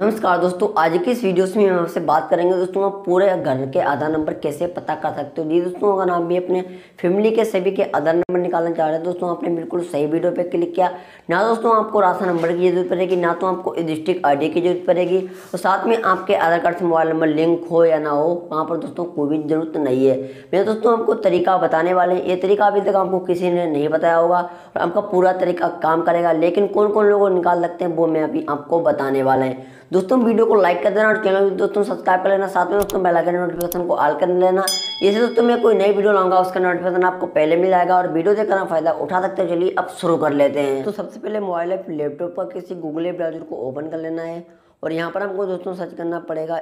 नमस्कार दोस्तों, आज की इस वीडियो में हम आपसे बात करेंगे दोस्तों आप पूरे घर के आधार नंबर कैसे पता कर सकते हो। जी दोस्तों, अगर आप भी अपने फैमिली के सभी के आधार नंबर निकालना चाह रहे हैं दोस्तों, आपने बिल्कुल सही वीडियो पे क्लिक किया। ना दोस्तों आपको राशन नंबर की जरूरत पड़ेगी, ना तो आपको डिस्ट्रिक्ट आई डी की जरूरत पड़ेगी, और साथ में आपके आधार कार्ड से मोबाइल नंबर लिंक हो या ना हो वहाँ पर दोस्तों कोई भी जरूरत नहीं है। मैं दोस्तों आपको तरीका बताने वाले हैं। ये तरीका अभी तक आपको किसी ने नहीं बताया होगा और आपका पूरा तरीका काम करेगा, लेकिन कौन कौन लोग निकाल सकते हैं वो मैं अभी आपको बताने वाला है। दोस्तों वीडियो को लाइक कर देना और चैनल को दोस्तों सब्सक्राइब कर लेना, साथ में दोस्तों बेल आइकन नोटिफिकेशन को ऑल कर लेना। इससे दोस्तों मैं कोई नई वीडियो लाऊंगा उसका नोटिफिकेशन आपको पहले मिल जाएगा और वीडियो देखकर फायदा उठा सकते हो। चलिए अब शुरू कर लेते हैं। तो सबसे पहले मोबाइल ऐप लैपटॉप पर किसी गूगल ब्राउजर को ओपन कर लेना है और यहाँ पर हमको दोस्तों सर्च करना पड़ेगा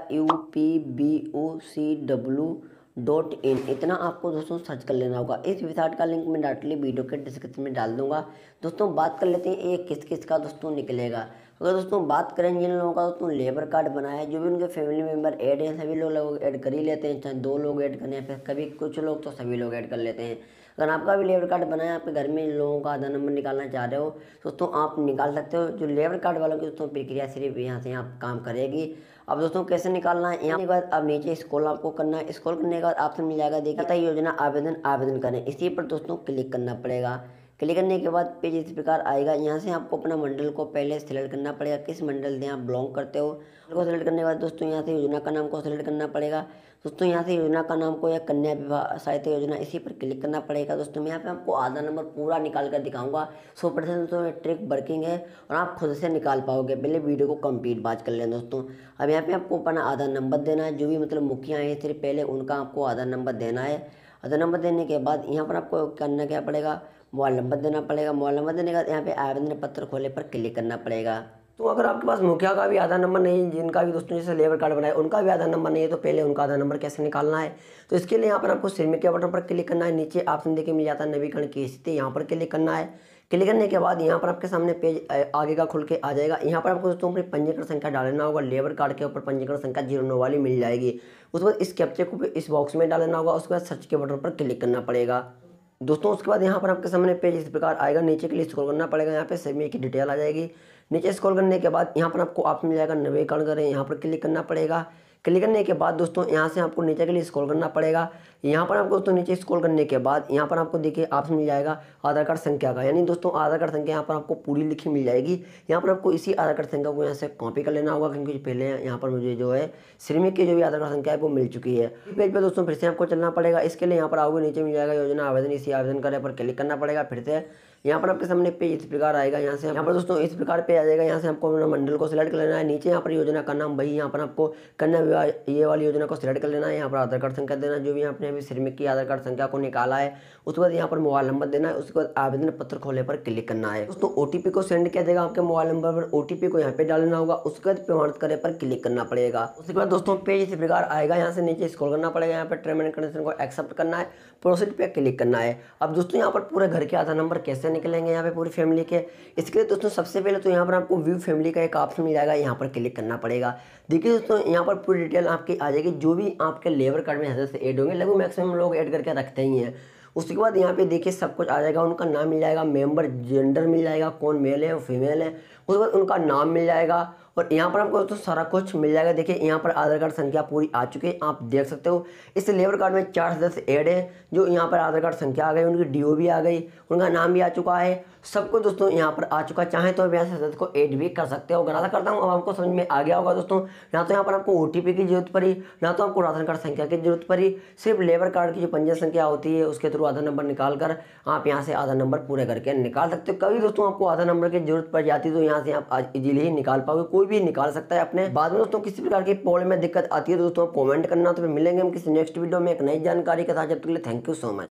upbocw.in। इतना आपको दोस्तों सर्च कर लेना होगा। इस वेबसाइट का लिंक मैं डायरेक्टली वीडियो के डिस्क्रिप्शन में डाल दूंगा। दोस्तों बात कर लेते हैं ये किस किस का दोस्तों निकलेगा। अगर दोस्तों बात करें जिन लोगों का दोस्तों लेबर कार्ड बनाया है, जो भी उनके फैमिली मेम्बर ऐड हैं सभी लोग ऐड कर ही लेते हैं, चाहे दो लोग ऐड करें फिर कभी कुछ लोग तो सभी लोग ऐड कर लेते हैं। अगर आपका भी लेबर कार्ड बनाया है, आपके घर में इन लोगों का आधार नंबर निकालना चाह रहे हो दोस्तों आप निकाल सकते हो। जो लेबर कार्ड वालों की दोस्तों प्रक्रिया सिर्फ यहाँ से आप काम करेगी। अब दोस्तों कैसे निकालना है, यहाँ के बाद अब नीचे स्क्रॉल आपको करना है। स्क्रॉल करने के बाद आपसे मिल जाएगा देखिए योजना आवेदन करें, इसी पर दोस्तों क्लिक करना पड़ेगा। क्लिक करने के बाद पेज इस प्रकार आएगा। यहाँ से आपको अपना मंडल को पहले सिलेक्ट करना पड़ेगा, किस मंडल से आप बिलोंग करते हो। उसको सिलेक्ट करने के बाद दोस्तों यहाँ से योजना का नाम को सिलेक्ट करना पड़ेगा। दोस्तों यहाँ से योजना का नाम को या कन्या विवाह सहायता योजना इसी पर क्लिक करना पड़ेगा। दोस्तों यहाँ पे आपको आधार नंबर पूरा निकाल कर दिखाऊंगा। 100% दोस्तों ट्रिक वर्किंग है और आप खुद से निकाल पाओगे। पहले वीडियो को कंप्लीट बात कर लें दोस्तों। अब यहाँ पर आपको अपना आधार नंबर देना है, जो भी मतलब मुखिया हैं सिर्फ पहले उनका आपको आधार नंबर देना है। आधार नंबर देने के बाद यहाँ पर आपको करना क्या पड़ेगा, मोबाइल नंबर देना पड़ेगा। मोबाइल नंबर देने के बाद यहाँ पे आवेदन पत्र खोले पर क्लिक करना पड़ेगा। तो अगर आपके पास मुखिया का भी आधार नंबर नहीं है, जिनका भी दोस्तों जैसे लेबर कार्ड बनाया उनका भी आधार नंबर नहीं है, तो पहले उनका आधार नंबर कैसे निकालना है, तो इसके लिए यहाँ पर आपको श्रमिक के बटन पर क्लिक करना है। नीचे ऑप्शन देखिए मिल जाता है नवीकरण की स्थिति, यहाँ पर क्लिक करना है। क्लिक करने के बाद यहाँ पर आपके सामने पेज आगे का खुल के आ जाएगा। यहाँ पर आपको दोस्तों अपनी पंजीकरण संख्या डालना होगा। लेबर कार्ड के ऊपर पंजीकरण संख्या 0 वाली मिल जाएगी। उसके बाद इस कैप्चे को इस बॉक्स में डालना होगा। उसके बाद सर्च के बटन पर क्लिक करना पड़ेगा दोस्तों। उसके बाद यहाँ पर आपके सामने पेज इस प्रकार आएगा। नीचे के लिए स्क्रॉल करना पड़ेगा, यहाँ पे सभी की डिटेल आ जाएगी। नीचे स्क्रॉल करने के बाद यहाँ पर आपको ऑप्शन मिल जाएगा नवीकरण करें, यहाँ पर क्लिक करना पड़ेगा। क्लिक करने के बाद दोस्तों यहाँ से आपको नीचे के लिए स्क्रॉल करना पड़ेगा। यहाँ पर आपको दोस्तों नीचे स्क्रॉल करने के बाद यहाँ पर आपको देखिए ऑप्शन मिल जाएगा आधार कार्ड संख्या का, यानी दोस्तों आधार कार्ड संख्या यहाँ पर आपको पूरी लिखी मिल जाएगी। यहाँ पर आपको इसी आधार कार्ड संख्या को यहाँ से कॉपी कर लेना होगा, क्योंकि पहले यहाँ पर मुझे जो है श्रमिक की जो भी आधार कार्ड संख्या है वो मिल चुकी है। पेज पर दोस्तों फिर से आपको चलना पड़ेगा। इसके लिए यहाँ पर आओगे, नीचे मिल जाएगा योजना आवेदन, इसी आवेदन करें पर क्लिक करना पड़ेगा। फिर से यहाँ पर आपके सामने पेज इस प्रकार आएगा। यहाँ से यहाँ पर दोस्तों इस प्रकार पे आ जाएगा। यहाँ से आपको अपना मंडल को सिलेक्ट कर लेना है। नीचे यहाँ पर योजना का नाम, वही यहाँ पर आपको कन्या विवाह ये वाली योजना को सिलेक्ट कर लेना है। यहाँ पर आधार कार्ड संख्या देना, जो भी आपने अभी श्रमिक की आधार कार्ड संख्या को निकाला है। उसके बाद यहाँ पर मोबाइल नंबर देना है। उसके बाद आवेदन पत्र खोले पर क्लिक करना है। दोस्तों OTP को सेंड किया जाएगा आपके मोबाइल नंबर पर, OTP को यहाँ पे डालना होगा। उसके बाद प्रमाणित करे पर क्लिक करना पड़ेगा। उसके बाद दोस्तों पेज इस प्रकार आएगा। यहाँ से नीचे स्क्रॉल करना पड़ेगा, यहाँ पर टर्म एंड कंडीशन को एक्सेप्ट करना है, प्रोसीड पे क्लिक करना है। अब दोस्तों यहाँ पर पूरे घर के आधार नंबर कैसे निकलेंगे यहाँ पे पूरी फैमिली के, इसके लिए दोस्तों सबसे पहले तो यहाँ पर आपको व्यू फैमिली का एक ऑप्शन मिल जाएगा, यहाँ पर क्लिक करना पड़ेगा। देखिए दोस्तों यहाँ पर पूरी डिटेल आपकी आ जाएगी, जो भी आपके लेबर कार्ड में सदस्य ऐड होंगे, लगभग मैक्सिमम लोग ऐड करके रखते ही हैं। उसके बाद यहाँ पे देखिए सब कुछ आ जाएगा। उनका नाम मिल जाएगा, मेंबर जेंडर मिल जाएगा, कौन मेल है और फीमेल है। उसके बाद उनका नाम मिल जाएगा और यहाँ पर आपको दोस्तों सारा कुछ मिल जाएगा। देखिए यहाँ पर आधार कार्ड संख्या पूरी आ चुकी है, आप देख सकते हो। इस लेबर कार्ड में 4 सदस्य ऐड हैं, जो यहाँ पर आधार कार्ड संख्या आ गई, उनकी DO भी आ गई, उनका नाम भी आ चुका है, सब कुछ दोस्तों यहाँ पर आ चुका है। चाहे तो आप यहाँ सदस्य को ऐड भी कर सकते हो। आशा करता हूँ अब आपको समझ में आ गया होगा दोस्तों। ना तो यहाँ पर आपको OTP की जरूरत पड़ी, ना तो आपको राशन कार्ड संख्या की जरूरत पड़ी, सिर्फ लेबर कार्ड की जो पंजीयन संख्या होती है उसके थ्रू आधार नंबर निकाल कर आप यहाँ से आधार नंबर पूरे करके निकाल सकते हो। कभी दोस्तों आपको आधार नंबर की जरूरत पड़ जाती है तो यहाँ से आप इजीली ही निकाल पाओगे, कोई भी निकाल सकता है अपने। बाद में दोस्तों किसी प्रकार की पोल में दिक्कत आती है तो दोस्तों कमेंट करना। तो फिर मिलेंगे हम किसी नेक्स्ट वीडियो में एक नई जानकारी के साथ। जब तक के लिए थैंक यू सो मच।